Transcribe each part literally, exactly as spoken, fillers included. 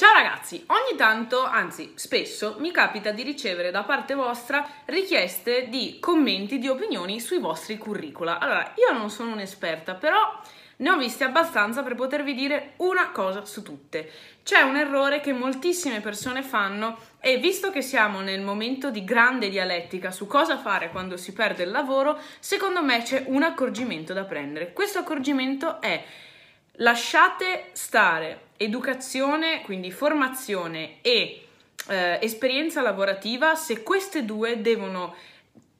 Ciao ragazzi, ogni tanto, anzi spesso, mi capita di ricevere da parte vostra richieste di commenti, di opinioni sui vostri curricula. Allora, io non sono un'esperta, però ne ho viste abbastanza per potervi dire una cosa su tutte. C'è un errore che moltissime persone fanno e visto che siamo nel momento di grande dialettica su cosa fare quando si perde il lavoro, secondo me c'è un accorgimento da prendere. Questo accorgimento è: lasciate stare educazione, quindi formazione e eh, esperienza lavorativa, se queste due devono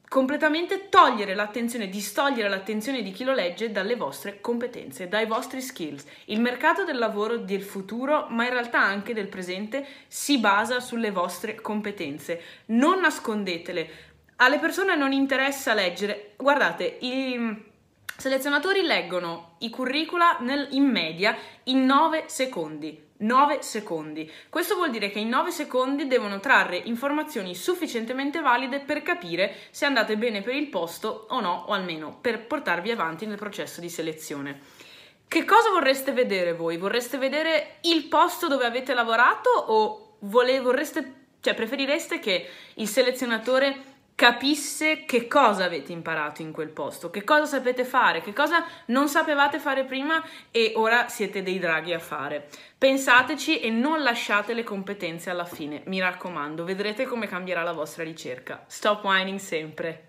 completamente togliere l'attenzione, distogliere l'attenzione di chi lo legge dalle vostre competenze, dai vostri skills. Il mercato del lavoro del futuro, ma in realtà anche del presente, si basa sulle vostre competenze. Non nascondetele. Alle persone non interessa leggere. Guardate, i selezionatori leggono i curricula nel, in media in nove secondi. nove secondi. Questo vuol dire che in nove secondi devono trarre informazioni sufficientemente valide per capire se andate bene per il posto o no, o almeno per portarvi avanti nel processo di selezione. Che cosa vorreste vedere voi? Vorreste vedere il posto dove avete lavorato o vole, vorreste, cioè preferireste che il selezionatore capisse che cosa avete imparato in quel posto, che cosa sapete fare, che cosa non sapevate fare prima e ora siete dei draghi a fare. Pensateci e non lasciate le competenze alla fine, mi raccomando, vedrete come cambierà la vostra ricerca. Stop whining sempre!